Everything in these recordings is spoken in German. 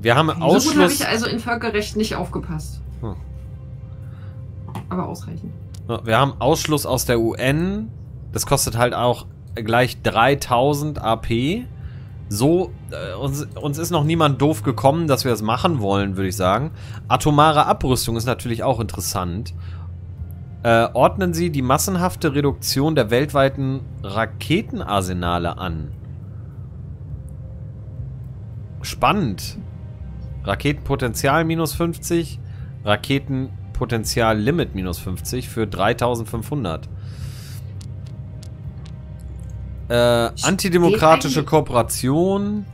Wir haben Ausschluss... So gut habe ich also in Völkerrecht nicht aufgepasst. Hm. Aber ausreichend. Wir haben Ausschluss aus der UN. Das kostet halt auch gleich 3000 AP. So, uns ist noch niemand doof gekommen, dass wir das machen wollen, würde ich sagen. Atomare Abrüstung ist natürlich auch interessant. Ordnen Sie die massenhafte Reduktion der weltweiten Raketenarsenale an. Spannend. Raketenpotenzial -50. Raketenpotenzial Limit -50 für 3500. Antidemokratische Kooperation.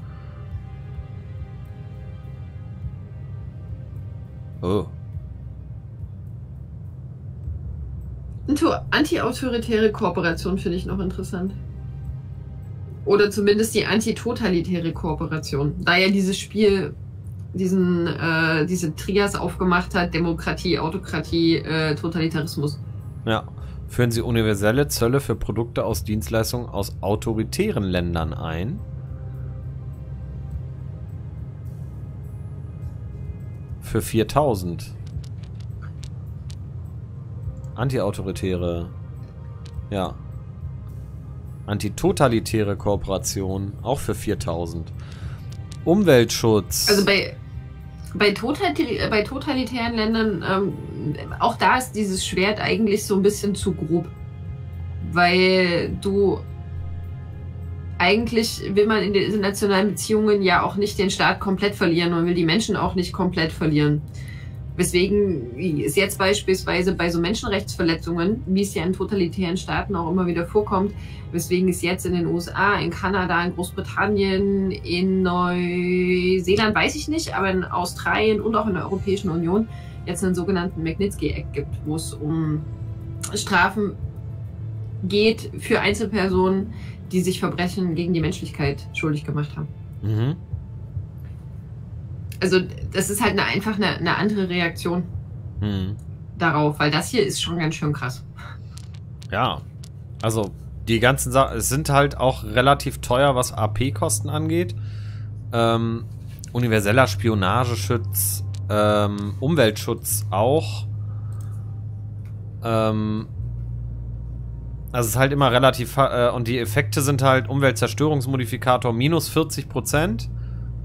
Oh. Anti-autoritäre Kooperation finde ich noch interessant. Oder zumindest die antitotalitäre Kooperation. Da ja dieses Spiel diese Trias aufgemacht hat, Demokratie, Autokratie, Totalitarismus. Ja. Führen Sie universelle Zölle für Produkte aus Dienstleistungen aus autoritären Ländern ein? Für 4000. Antiautoritäre. Ja. Antitotalitäre Kooperation. Auch für 4000. Umweltschutz. Also bei totalitären Ländern, auch da ist dieses Schwert eigentlich so ein bisschen zu grob. Weil du eigentlich will man in den internationalen Beziehungen ja auch nicht den Staat komplett verlieren. Man will die Menschen auch nicht komplett verlieren. Weswegen es jetzt beispielsweise bei so Menschenrechtsverletzungen, wie es ja in totalitären Staaten auch immer wieder vorkommt, weswegen es jetzt in den USA, in Kanada, in Großbritannien, in Neuseeland, weiß ich nicht, aber in Australien und auch in der Europäischen Union jetzt einen sogenannten Magnitsky-Act gibt, wo es um Strafen geht für Einzelpersonen, die sich Verbrechen gegen die Menschlichkeit schuldig gemacht haben. Mhm. Also das ist halt einfach eine andere Reaktion darauf, weil das hier ist schon ganz schön krass. Ja, also die ganzen Sachen, es sind halt auch relativ teuer, was AP-Kosten angeht. Universeller Spionageschutz, Umweltschutz auch. Also es ist halt immer relativ, und die Effekte sind halt Umweltzerstörungsmodifikator -40%.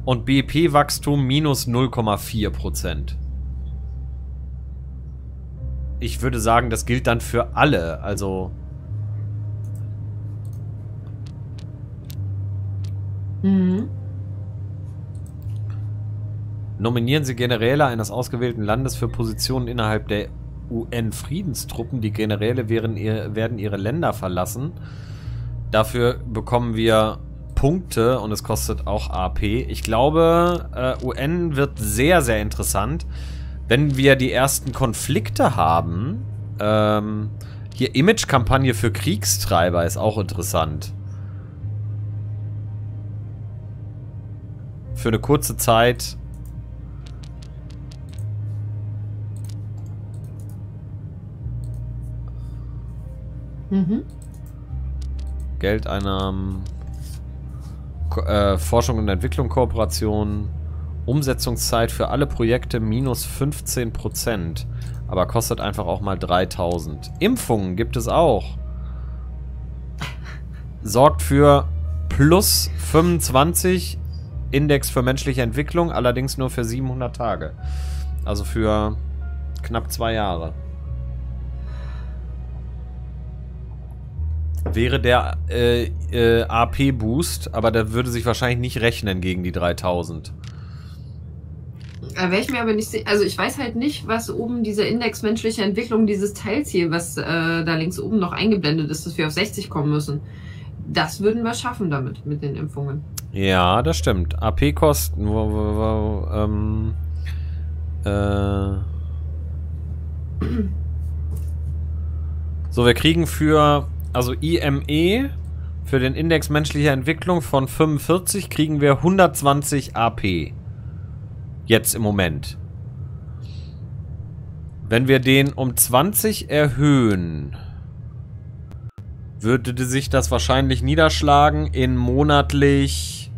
Und BIP-Wachstum -0,4%. Ich würde sagen, das gilt dann für alle. Also. Mhm. Nominieren Sie Generäle eines ausgewählten Landes für Positionen innerhalb der UN-Friedenstruppen. Die Generäle werden ihre Länder verlassen. Dafür bekommen wir Punkte und es kostet auch AP. Ich glaube, UN wird sehr, sehr interessant, wenn wir die ersten Konflikte haben. Hier Image-Kampagne für Kriegstreiber ist auch interessant. Für eine kurze Zeit. Mhm. Geldeinnahmen. Forschung und Entwicklung, Kooperation, Umsetzungszeit für alle Projekte -15%, aber kostet einfach auch mal 3000. Impfungen gibt es auch. Sorgt für +25 Index für menschliche Entwicklung, allerdings nur für 700 Tage. Also für knapp 2 Jahre. Wäre der AP-Boost, aber der würde sich wahrscheinlich nicht rechnen gegen die 3000. Da wäre ich mir aber nicht... Also ich weiß halt nicht, was oben dieser Index menschlicher Entwicklung, dieses Teilziel, was da links oben noch eingeblendet ist, dass wir auf 60 kommen müssen. Das würden wir schaffen damit, mit den Impfungen. Ja, das stimmt. AP-Kosten... So, wir kriegen für... Also IME, für den Index menschlicher Entwicklung von 45 kriegen wir 120 AP. Jetzt im Moment. Wenn wir den um 20 erhöhen, würde sich das wahrscheinlich niederschlagen in monatlich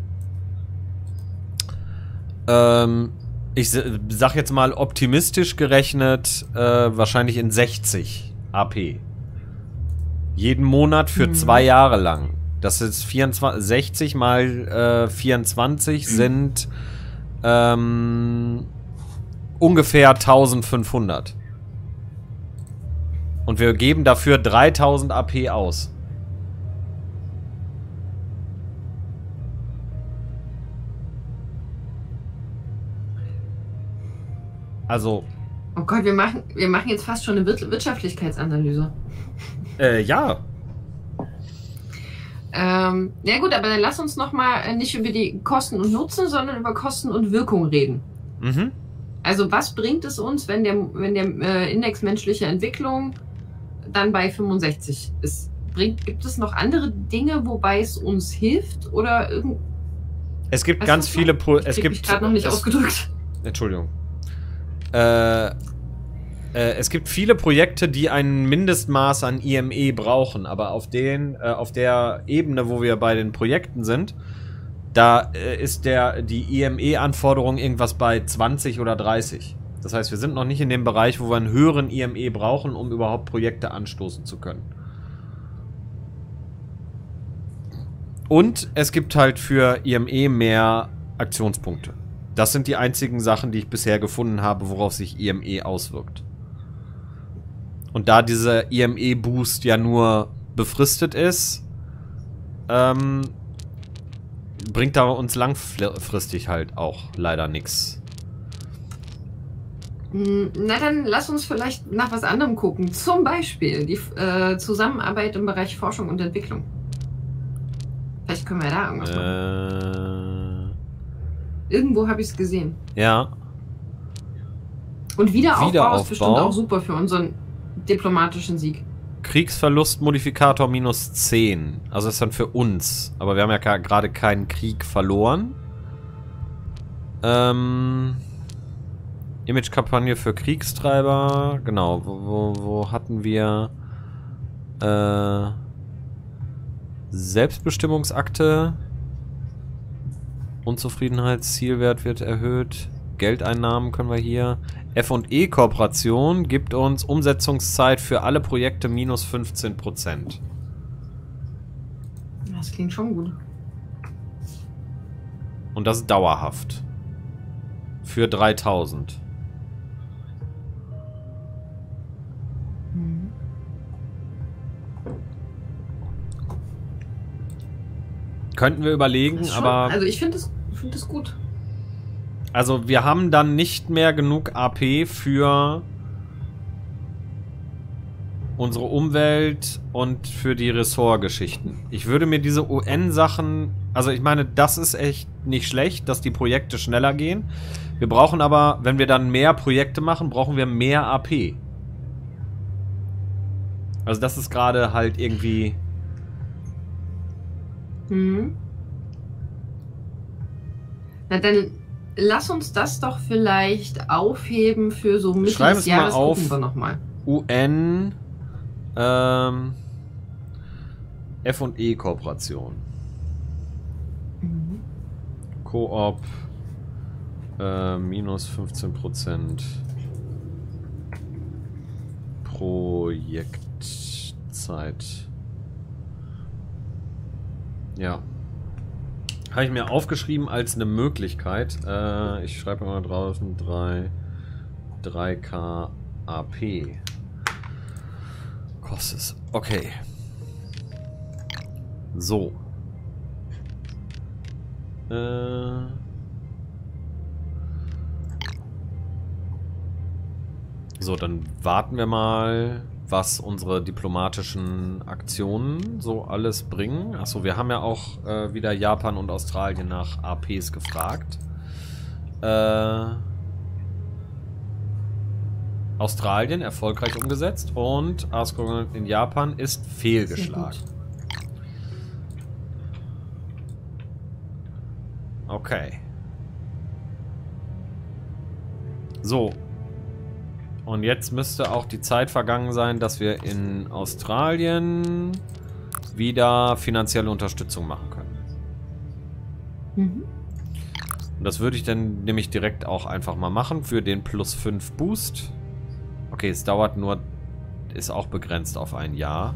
Ich sag jetzt mal optimistisch gerechnet, wahrscheinlich in 60 AP. Jeden Monat für 2 Jahre lang. Das ist 24, 60 mal 24 sind ungefähr 1500. Und wir geben dafür 3000 AP aus. Also... Oh Gott, wir machen jetzt fast schon eine Wirtschaftlichkeitsanalyse. Ja. Ja gut, aber dann lass uns nochmal nicht über die Kosten und Nutzen, sondern über Kosten und Wirkung reden. Mhm. Also was bringt es uns, wenn der Index menschliche Entwicklung dann bei 65 ist? Gibt es noch andere Dinge, wobei es uns hilft? Oder irgend... Es gibt ganz viele... Ich krieg mich gerade noch nicht ausgedrückt. Entschuldigung. Es gibt viele Projekte, die ein Mindestmaß an IME brauchen, aber auf der Ebene, wo wir bei den Projekten sind, da ist die IME-Anforderung irgendwas bei 20 oder 30. Das heißt, wir sind noch nicht in dem Bereich, wo wir einen höheren IME brauchen, um überhaupt Projekte anstoßen zu können. Und es gibt halt für IME mehr Aktionspunkte. Das sind die einzigen Sachen, die ich bisher gefunden habe, worauf sich IME auswirkt. Und da dieser IME-Boost ja nur befristet ist, bringt da uns langfristig halt auch leider nichts. Na dann lass uns vielleicht nach was anderem gucken. Zum Beispiel die Zusammenarbeit im Bereich Forschung und Entwicklung. Vielleicht können wir da irgendwas machen. Irgendwo habe ich es gesehen. Ja. Und Wiederaufbau ist bestimmt auch super für unseren diplomatischen Sieg. Kriegsverlustmodifikator minus 10. Also das ist dann für uns. Aber wir haben ja gerade keinen Krieg verloren. Imagekampagne für Kriegstreiber. Genau. Wo hatten wir... Selbstbestimmungsakte... Unzufriedenheitszielwert wird erhöht. Geldeinnahmen können wir hier. F&E-Kooperation gibt uns Umsetzungszeit für alle Projekte minus 15%. Das klingt schon gut. Und das dauerhaft. Für 3000. Könnten wir überlegen, schon, aber... Also ich finde es... Ich finde es gut. Also wir haben dann nicht mehr genug AP für unsere Umwelt und für die Ressortgeschichten. Ich würde mir diese UN-Sachen... Also ich meine, das ist echt nicht schlecht, dass die Projekte schneller gehen. Wir brauchen aber, wenn wir dann mehr Projekte machen, brauchen wir mehr AP. Also das ist gerade halt irgendwie... Hm. Na dann lass uns das doch vielleicht aufheben für so Mitte des Jahres. Gucken wir nochmal. UN F&E Kooperation. Mhm. Koop minus 15% Projektzeit. Ja. Habe ich mir aufgeschrieben als eine Möglichkeit. Ich schreibe mal draußen 3K AP. Kostet es. Okay. So. So, dann warten wir mal, was unsere diplomatischen Aktionen so alles bringen. Achso, wir haben ja auch wieder Japan und Australien nach APs gefragt. Australien erfolgreich umgesetzt und Askung in Japan ist fehlgeschlagen. Okay. So. Und jetzt müsste auch die Zeit vergangen sein, dass wir in Australien wieder finanzielle Unterstützung machen können. Mhm. Und das würde ich dann nämlich direkt auch einfach mal machen für den +5 Boost. Okay, es dauert nur, ist auch begrenzt auf ein Jahr.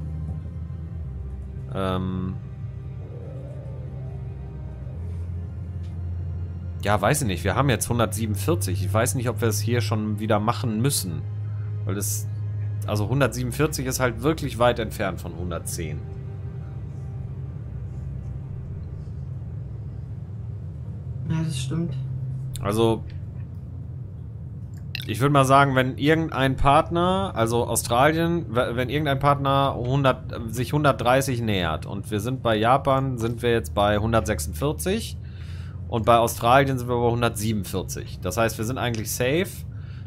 Ja, weiß ich nicht. Wir haben jetzt 147. Ich weiß nicht, ob wir es hier schon wieder machen müssen. Weil das... Also 147 ist halt wirklich weit entfernt von 110. Ja, das stimmt. Also... Ich würde mal sagen, wenn irgendein Partner, also Australien, wenn irgendein Partner sich 130 nähert und wir sind bei Japan, sind wir jetzt bei 146 und bei Australien sind wir bei 147. Das heißt, wir sind eigentlich safe.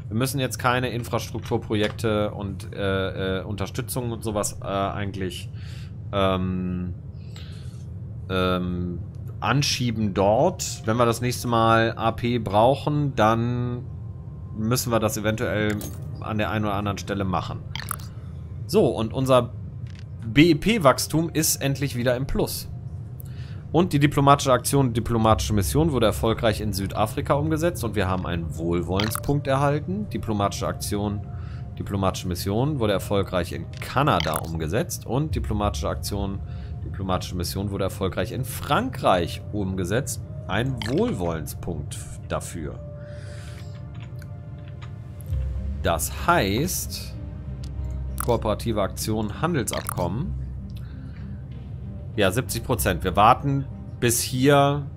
Wir müssen jetzt keine Infrastrukturprojekte und Unterstützung und sowas eigentlich anschieben dort. Wenn wir das nächste Mal AP brauchen, dann... müssen wir das eventuell an der einen oder anderen Stelle machen. So, und unser BIP-Wachstum ist endlich wieder im Plus. Und die diplomatische Aktion, diplomatische Mission wurde erfolgreich in Südafrika umgesetzt und wir haben einen Wohlwollenspunkt erhalten. Diplomatische Aktion, diplomatische Mission wurde erfolgreich in Kanada umgesetzt und diplomatische Aktion, diplomatische Mission wurde erfolgreich in Frankreich umgesetzt. Ein Wohlwollenspunkt dafür. Das heißt, kooperative Aktionen, Handelsabkommen. Ja, 70%. Wir warten, bis hier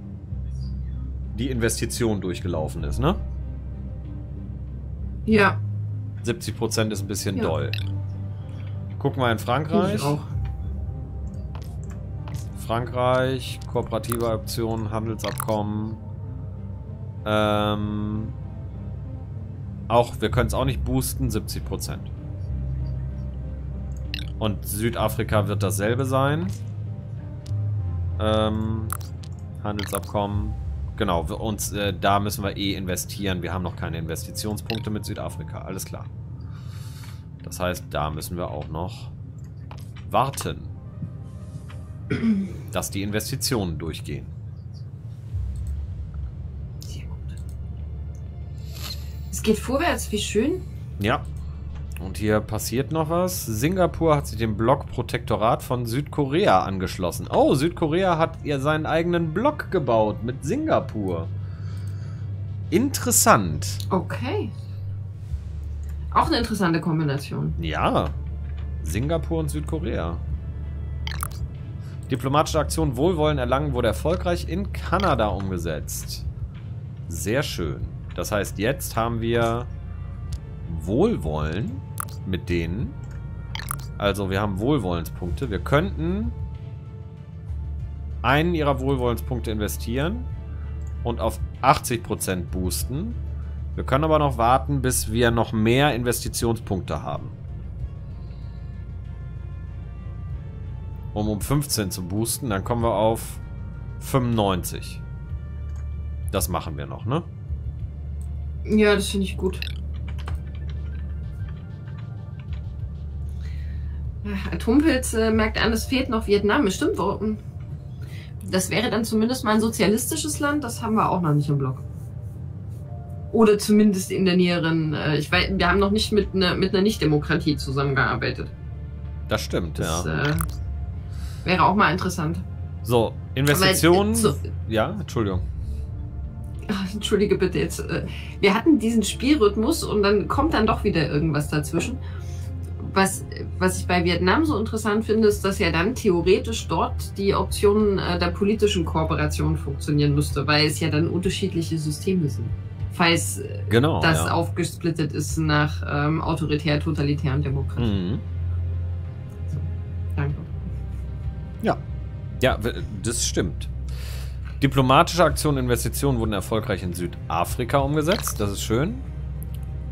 die Investition durchgelaufen ist, ne? Ja. 70% ist ein bisschen doll. Gucken wir in Frankreich. Ich auch. Frankreich, kooperative Aktionen, Handelsabkommen. Auch, wir können es auch nicht boosten, 70%. Und Südafrika wird dasselbe sein. Handelsabkommen. Genau, und da müssen wir eh investieren. Wir haben noch keine Investitionspunkte mit Südafrika. Alles klar. Das heißt, da müssen wir auch noch warten, dass die Investitionen durchgehen. Es geht vorwärts, wie schön. Ja. Und hier passiert noch was. Singapur hat sich dem Blockprotektorat von Südkorea angeschlossen. Oh, Südkorea hat ihr seinen eigenen Block gebaut mit Singapur. Interessant. Okay. Auch eine interessante Kombination. Ja. Singapur und Südkorea. Diplomatische Aktion Wohlwollen erlangen wurde erfolgreich in Kanada umgesetzt. Sehr schön. Das heißt, jetzt haben wir Wohlwollen mit denen. Also wir haben Wohlwollenspunkte. Wir könnten einen ihrer Wohlwollenspunkte investieren und auf 80% boosten. Wir können aber noch warten, bis wir noch mehr Investitionspunkte haben. Um 15 zu boosten, dann kommen wir auf 95. Das machen wir noch, ne? Ja, das finde ich gut. Atompilz merkt an, es fehlt noch Vietnam. Bestimmt. Das wäre dann zumindest mal ein sozialistisches Land. Das haben wir auch noch nicht im Block. Oder zumindest in der näheren... ich weiß, wir haben noch nicht mit einer Nicht-Demokratie zusammengearbeitet. Das stimmt, das, ja. Wäre auch mal interessant. So, Investitionen... ja, Entschuldigung. Ach, entschuldige bitte jetzt. Wir hatten diesen Spielrhythmus und dann kommt dann doch wieder irgendwas dazwischen. Was ich bei Vietnam so interessant finde, ist, dass ja dann theoretisch dort die Option der politischen Kooperation funktionieren müsste, weil es ja dann unterschiedliche Systeme sind. Falls genau, das aufgesplittet ist nach autoritär, totalitär und Demokratie. Mhm. So, danke. Ja. Ja, das stimmt. Diplomatische Aktionen und Investitionen wurden erfolgreich in Südafrika umgesetzt. Das ist schön.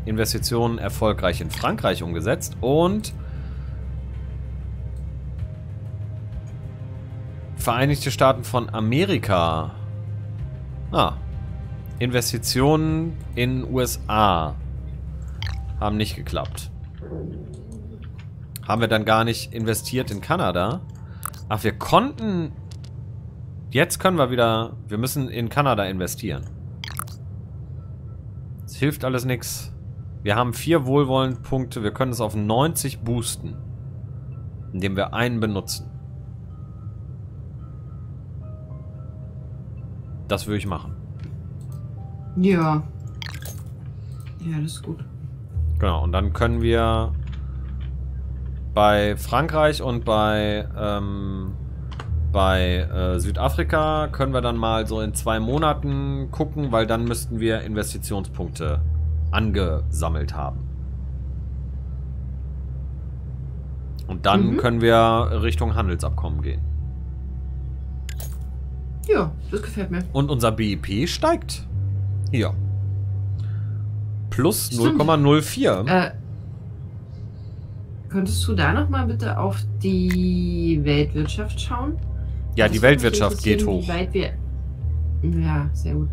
Investitionen erfolgreich in Frankreich umgesetzt. Und Vereinigte Staaten von Amerika. Ah. Investitionen in USA haben nicht geklappt. Haben wir dann gar nicht investiert in Kanada? Ach, wir konnten... Jetzt können wir wieder... Wir müssen in Kanada investieren. Das hilft alles nichts. Wir haben 4 Wohlwollendpunkte. Wir können es auf 90 boosten, indem wir einen benutzen. Das würde ich machen. Ja. Ja, das ist gut. Genau, und dann können wir bei Frankreich und bei Südafrika können wir dann mal so in 2 Monaten gucken, weil dann müssten wir Investitionspunkte angesammelt haben. Und dann können wir Richtung Handelsabkommen gehen. Ja, das gefällt mir. Und unser BIP steigt. Ja. Plus 0,04. Könntest du da nochmal bitte auf die Weltwirtschaft schauen? Ja, die Weltwirtschaft geht hoch. Wie weit wir... Ja, sehr gut.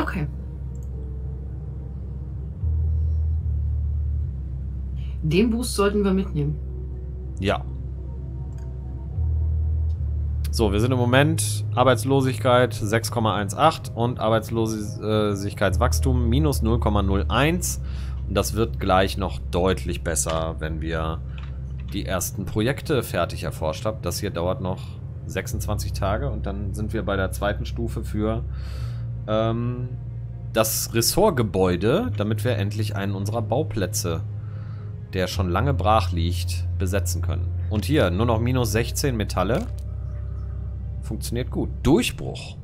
Okay. Den Boost sollten wir mitnehmen. Ja. So, wir sind im Moment Arbeitslosigkeit 6,18 und Arbeitslosigkeitswachstum minus 0,01. Und das wird gleich noch deutlich besser, wenn wir die ersten Projekte fertig erforscht haben. Das hier dauert noch 26 Tage und dann sind wir bei der zweiten Stufe für das Ressortgebäude, damit wir endlich einen unserer Bauplätze, der schon lange brach liegt, besetzen können. Und hier, nur noch minus 16 Metalle. Funktioniert gut. Durchbruch.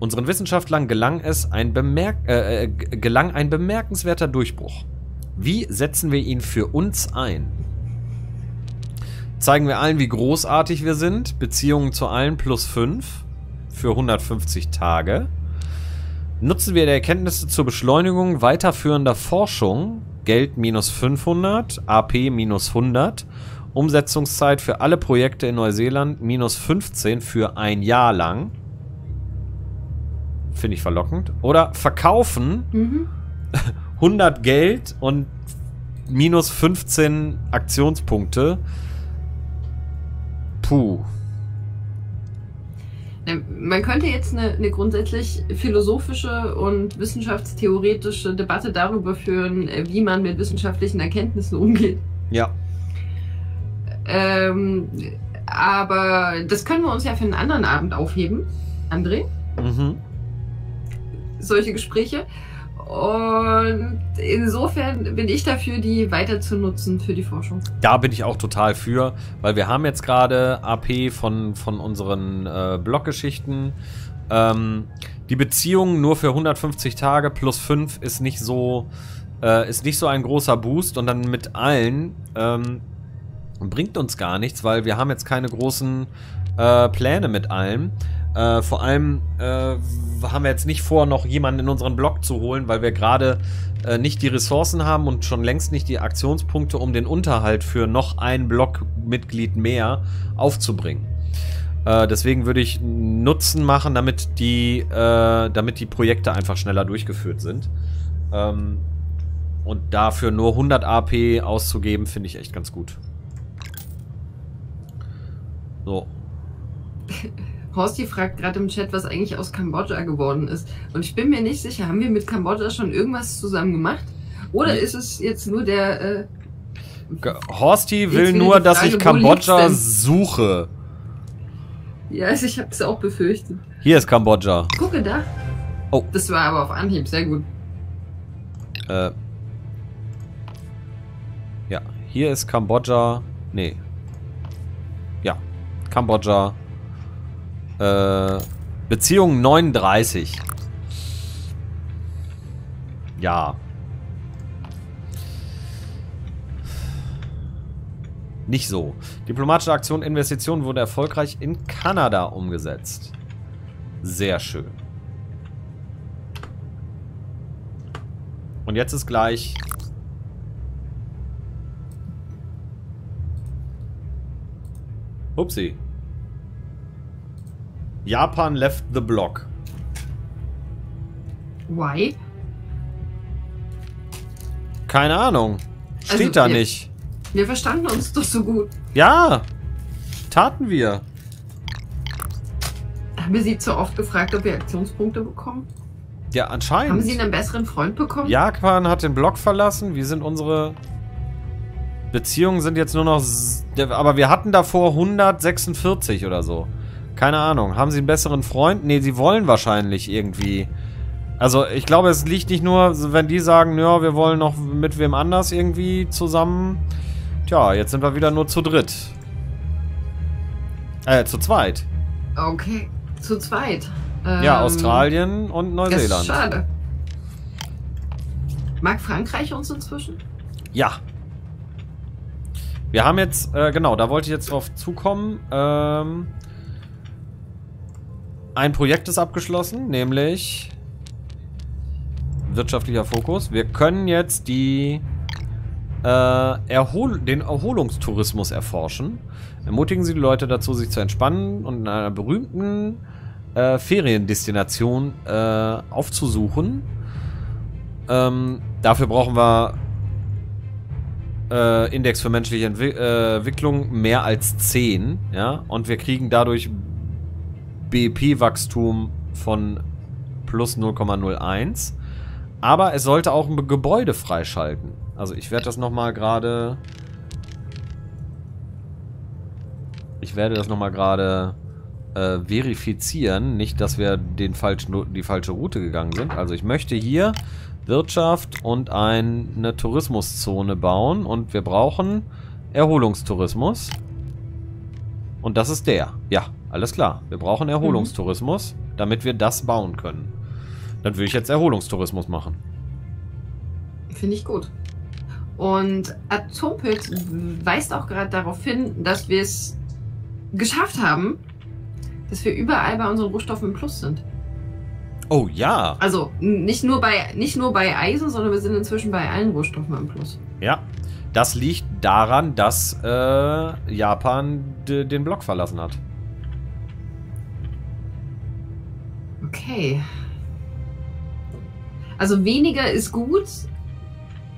Unseren Wissenschaftlern gelang ein bemerkenswerter Durchbruch. Wie setzen wir ihn für uns ein? Zeigen wir allen, wie großartig wir sind. Beziehungen zu allen plus 5 für 150 Tage. Nutzen wir die Erkenntnisse zur Beschleunigung weiterführender Forschung. Geld minus 500, AP minus 100. Umsetzungszeit für alle Projekte in Neuseeland minus 15 für ein Jahr lang. Finde ich verlockend. Oder verkaufen 100 Geld und minus 15 Aktionspunkte. Puh. Man könnte jetzt eine grundsätzlich philosophische und wissenschaftstheoretische Debatte darüber führen, wie man mit wissenschaftlichen Erkenntnissen umgeht. Ja. Aber das können wir uns ja für einen anderen Abend aufheben, André. Solche Gespräche. Und insofern bin ich dafür, die weiter zu nutzen für die Forschung. Da bin ich auch total für, weil wir haben jetzt gerade AP von unseren Bloggeschichten. Die Beziehung nur für 150 Tage plus 5 ist nicht so ein großer Boost. Und dann mit allen... bringt uns gar nichts, weil wir haben jetzt keine großen Pläne mit allem. Vor allem haben wir jetzt nicht vor, noch jemanden in unseren Blog zu holen, weil wir gerade nicht die Ressourcen haben und schon längst nicht die Aktionspunkte, um den Unterhalt für noch ein Blog-Mitglied mehr aufzubringen. Deswegen würde ich Nutzen machen, damit die Projekte einfach schneller durchgeführt sind. Und dafür nur 100 AP auszugeben, finde ich echt ganz gut. So. Horsti fragt gerade im Chat, was eigentlich aus Kambodscha geworden ist. Und ich bin mir nicht sicher, haben wir mit Kambodscha schon irgendwas zusammen gemacht? Oder ist es jetzt nur der... Horsti will nur, dass ich Kambodscha suche. Ja, also ich habe es auch befürchtet. Hier ist Kambodscha. Gucke da. Oh. Das war aber auf Anhieb, sehr gut. Ja, hier ist Kambodscha... Nee. Kambodscha. Beziehung 39. Ja. Nicht so. Diplomatische Aktion Investition wurde erfolgreich in Kanada umgesetzt. Sehr schön. Und jetzt ist gleich... Upsi. Japan left the block. Why? Keine Ahnung. Steht also, da nicht. Wir verstanden uns doch so gut. Ja. Taten wir. Haben wir sie zu oft gefragt, ob wir Aktionspunkte bekommen? Ja, anscheinend. Haben Sie einen besseren Freund bekommen? Japan hat den Block verlassen. Wir sind unsere... Beziehungen sind jetzt nur noch... Aber wir hatten davor 146 oder so. Keine Ahnung. Haben Sie einen besseren Freund? Nee, Sie wollen wahrscheinlich irgendwie... Also, ich glaube, es liegt nicht nur, wenn die sagen, ja, wir wollen noch mit wem anders irgendwie zusammen. Tja, jetzt sind wir wieder nur zu dritt. Zu zweit. Okay, zu zweit. Ja, Australien und Neuseeland. Das ist schade. Mag Frankreich uns inzwischen? Ja. Wir haben jetzt, genau, da wollte ich jetzt drauf zukommen. Ein Projekt ist abgeschlossen, nämlich... wirtschaftlicher Fokus. Wir können jetzt die, den Erholungstourismus erforschen. Ermutigen Sie die Leute dazu, sich zu entspannen und in einer berühmten Feriendestination aufzusuchen. Dafür brauchen wir Index für menschliche Entwicklung mehr als 10. Ja? Und wir kriegen dadurch BP-Wachstum von plus 0,01. Aber es sollte auch ein Gebäude freischalten. Also ich werde das nochmal gerade... Ich werde das nochmal gerade verifizieren. Nicht, dass wir den die falsche Route gegangen sind. Also ich möchte hier Wirtschaft und eine Tourismuszone bauen. Und wir brauchen Erholungstourismus. Und das ist der. Ja, alles klar. Wir brauchen Erholungstourismus, damit wir das bauen können. Dann will ich jetzt Erholungstourismus machen. Finde ich gut. Und Atompilz weist auch gerade darauf hin, dass wir es geschafft haben, dass wir überall bei unseren Rohstoffen im Plus sind. Oh ja. Also nicht nur bei Eisen, sondern wir sind inzwischen bei allen Rohstoffen im Plus. Ja, das liegt daran, dass Japan den Block verlassen hat. Okay. Also weniger ist gut,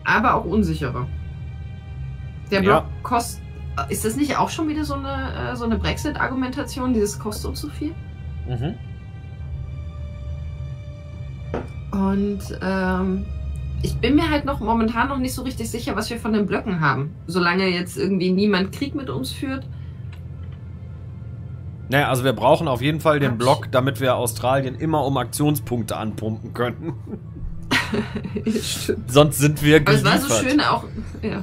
aber auch unsicherer. Der Block kostet... Ist das nicht auch schon wieder so eine Brexit-Argumentation? Dieses kostet uns so viel? Mhm. Und ich bin mir halt momentan noch nicht so richtig sicher, was wir von den Blöcken haben. Solange jetzt irgendwie niemand Krieg mit uns führt. Naja, also wir brauchen auf jeden Fall den Block, damit wir Australien immer um Aktionspunkte anpumpen können. Sonst sind wir geliefert. Aber es war so schön auch... Ja,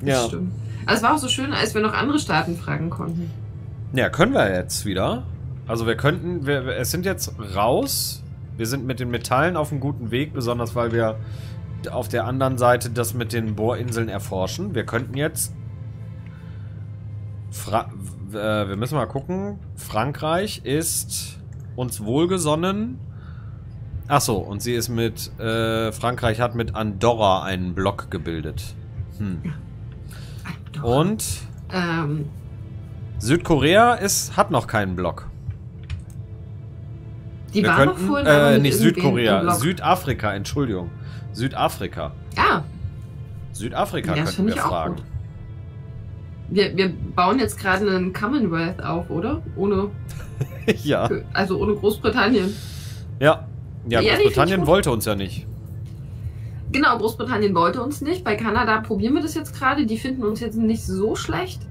das stimmt. Also es war auch so schön, als wir noch andere Staaten fragen konnten. Ja, können wir jetzt wieder. Also wir könnten... Es sind jetzt raus. Wir sind mit den Metallen auf einem guten Weg, besonders weil wir auf der anderen Seite das mit den Bohrinseln erforschen. Wir könnten jetzt... wir müssen mal gucken. Frankreich ist uns wohlgesonnen... Achso, und sie ist mit, Frankreich hat mit Andorra einen Block gebildet. Hm. Andorra. Und Südkorea hat noch keinen Block. Die waren noch vorhin... nicht Südkorea, Südafrika, Entschuldigung. Südafrika. Ah. Südafrika könnten wir fragen. Wir bauen jetzt gerade einen Commonwealth auf, oder? Ohne... ja. Also ohne Großbritannien. Ja. Ja, Großbritannien wollte uns ja nicht. Genau, Großbritannien wollte uns nicht. Bei Kanada probieren wir das jetzt gerade. Die finden uns jetzt nicht so schlecht.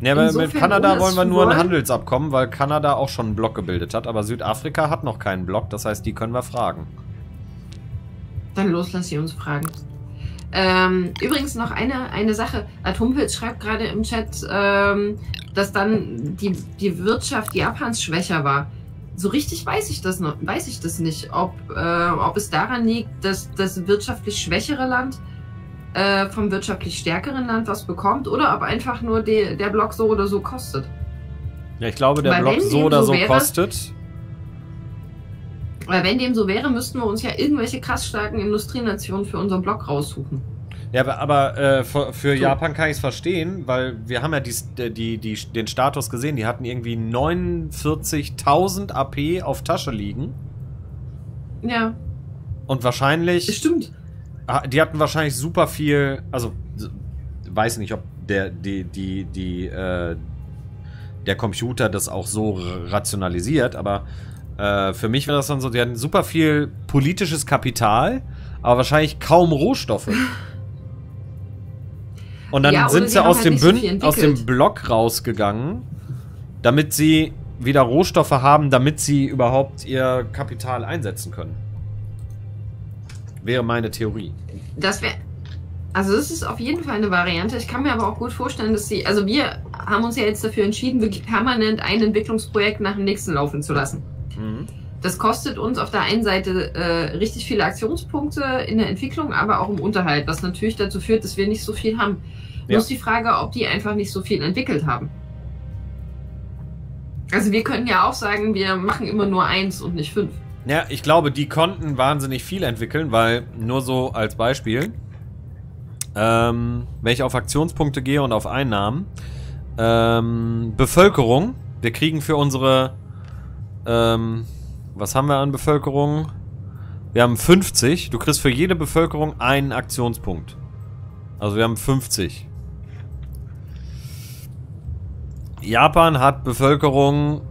Ja, aber mit Kanada wollen wir nur ein Handelsabkommen, weil Kanada auch schon einen Block gebildet hat. Aber Südafrika hat noch keinen Block. Das heißt, die können wir fragen. Dann los, lass sie uns fragen. Übrigens noch eine Sache. Atompilz schreibt gerade im Chat, dass dann die Wirtschaft Japans schwächer war. So richtig weiß ich das nicht, ob es daran liegt, dass das wirtschaftlich schwächere Land vom wirtschaftlich stärkeren Land was bekommt oder ob einfach nur der Block so oder so kostet. Ja, ich glaube, der Block so oder so kostet. Weil wenn dem so wäre, müssten wir uns ja irgendwelche krass starken Industrienationen für unseren Block raussuchen. Ja, aber für Japan kann ich es verstehen, weil wir haben ja den Status gesehen, die hatten irgendwie 49.000 AP auf Tasche liegen. Ja. Und wahrscheinlich... Stimmt. Die hatten wahrscheinlich super viel, also weiß nicht, ob der Computer das auch so rationalisiert, aber Für mich wäre das dann so, die hatten super viel politisches Kapital, aber wahrscheinlich kaum Rohstoffe. Und dann sind sie aus dem Block rausgegangen, damit sie wieder Rohstoffe haben, damit sie überhaupt ihr Kapital einsetzen können. Wäre meine Theorie. Das wäre... Also das ist auf jeden Fall eine Variante. Ich kann mir aber auch gut vorstellen, dass sie... Also wir haben uns ja jetzt dafür entschieden, wirklich permanent ein Entwicklungsprojekt nach dem nächsten laufen zu lassen. Mhm. Das kostet uns auf der einen Seite richtig viele Aktionspunkte in der Entwicklung, aber auch im Unterhalt, was natürlich dazu führt, dass wir nicht so viel haben. Ja. Nur ist die Frage, ob die einfach nicht so viel entwickelt haben. Also wir können ja auch sagen, wir machen immer nur 1 und nicht 5. Ja, ich glaube, die konnten wahnsinnig viel entwickeln, weil nur so als Beispiel, wenn ich auf Aktionspunkte gehe und auf Einnahmen, Bevölkerung, wir kriegen für unsere, was haben wir an Bevölkerung? Wir haben 50, du kriegst für jede Bevölkerung einen Aktionspunkt. Also wir haben 50. Japan hat Bevölkerung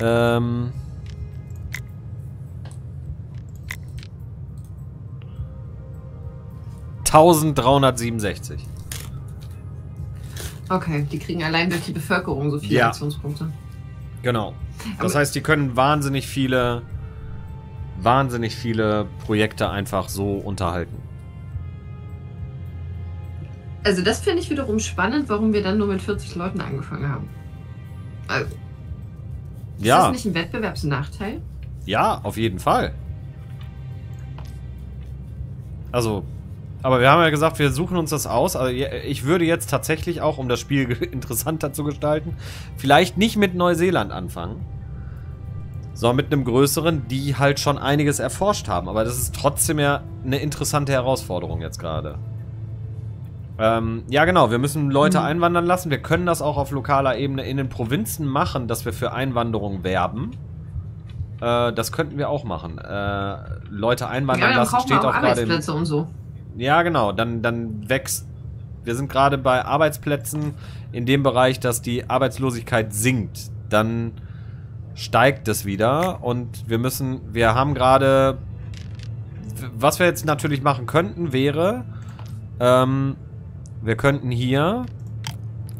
1367. Okay, die kriegen allein durch die Bevölkerung so viele Aktionspunkte. Genau. Das heißt, die können wahnsinnig viele Projekte einfach so unterhalten. Also das finde ich wiederum spannend, warum wir dann nur mit 40 Leuten angefangen haben. Also, ist das nicht ein Wettbewerbsnachteil? Ja, auf jeden Fall. Also, aber wir haben ja gesagt, wir suchen uns das aus. Also ich würde jetzt tatsächlich auch, um das Spiel interessanter zu gestalten, vielleicht nicht mit Neuseeland anfangen, sondern mit einem größeren, die halt schon einiges erforscht haben. Aber das ist trotzdem ja eine interessante Herausforderung jetzt gerade. Ja, genau, wir müssen Leute einwandern lassen. Wir können das auch auf lokaler Ebene in den Provinzen machen, dass wir für Einwanderung werben. Das könnten wir auch machen. Leute einwandern lassen steht auch gerade im... und so. Ja, genau, dann wächst... Wir sind gerade bei Arbeitsplätzen in dem Bereich, dass die Arbeitslosigkeit sinkt. Dann steigt es wieder und wir müssen... Wir haben gerade... Was wir jetzt natürlich machen könnten, wäre... wir könnten hier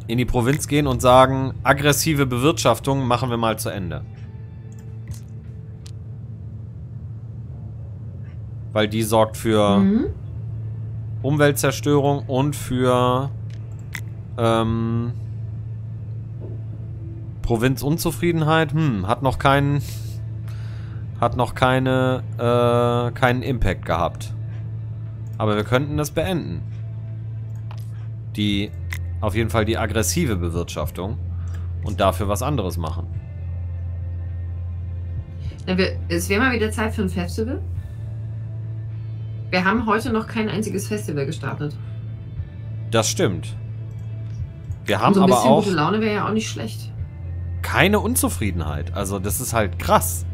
in die Provinz gehen und sagen, aggressive Bewirtschaftung machen wir mal zu Ende. Weil die sorgt für Umweltzerstörung und für Provinzunzufriedenheit. Hat noch keinen Impact gehabt. Aber wir könnten das beenden. Auf jeden Fall die aggressive Bewirtschaftung und dafür was anderes machen. Es wäre mal wieder Zeit für ein Festival. Wir haben heute noch kein einziges Festival gestartet. Das stimmt. Wir haben aber auch... Gute Laune wäre ja auch nicht schlecht. Keine Unzufriedenheit. Also das ist halt krass.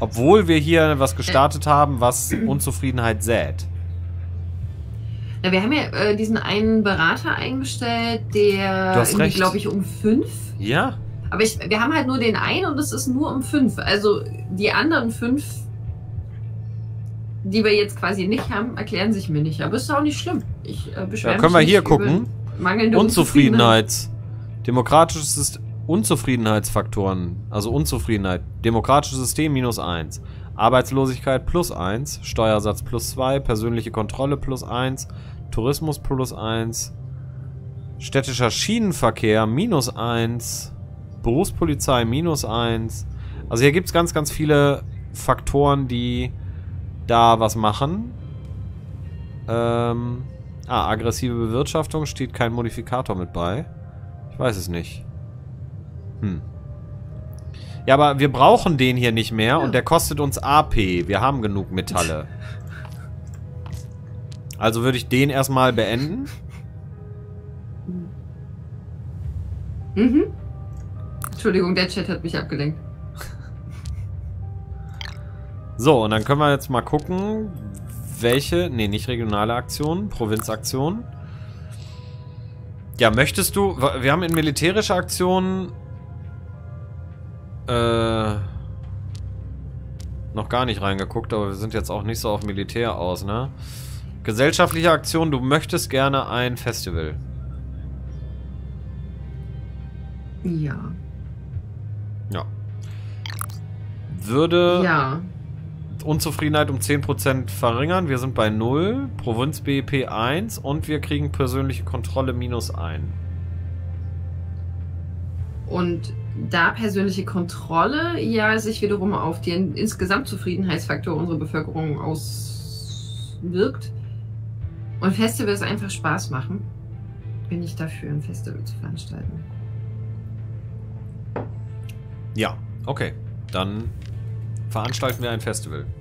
Obwohl wir hier was gestartet haben, was Unzufriedenheit sät. Na, wir haben ja diesen einen Berater eingestellt, der, glaube ich, um 5. Ja. Aber wir haben halt nur den einen und es ist nur um 5. Also die anderen 5, die wir jetzt quasi nicht haben, erklären sich mir nicht. Aber ist auch nicht schlimm. Ich beschwere mich. Können wir hier gucken? Mangelnde Unzufriedenheit. Demokratisches System. Unzufriedenheitsfaktoren, also Unzufriedenheit, demokratisches System -1, Arbeitslosigkeit +1, Steuersatz +2, persönliche Kontrolle +1, Tourismus +1, städtischer Schienenverkehr -1, Berufspolizei -1. Also hier gibt es ganz, ganz viele Faktoren, die da was machen. Aggressive Bewirtschaftung, steht kein Modifikator mit bei. Ich weiß es nicht. Ja, aber wir brauchen den hier nicht mehr und der kostet uns AP. Wir haben genug Metalle. Also würde ich den erstmal beenden. Entschuldigung, der Chat hat mich abgelenkt. So, und dann können wir jetzt mal gucken, welche... Nee, nicht regionale Aktionen, Provinzaktionen. Ja, möchtest du... Wir haben in militärische Aktionen... Noch gar nicht reingeguckt, aber wir sind jetzt auch nicht so auf Militär aus, ne? Gesellschaftliche Aktion, du möchtest gerne ein Festival. Ja. Ja. Würde ja. Unzufriedenheit um 10% verringern. Wir sind bei 0, Provinz BIP 1 und wir kriegen persönliche Kontrolle minus 1. Und da persönliche Kontrolle ja sich wiederum auf den insgesamt Zufriedenheitsfaktor unserer Bevölkerung auswirkt und Festivals einfach Spaß machen, bin ich dafür, ein Festival zu veranstalten. Ja, okay. Dann veranstalten wir ein Festival.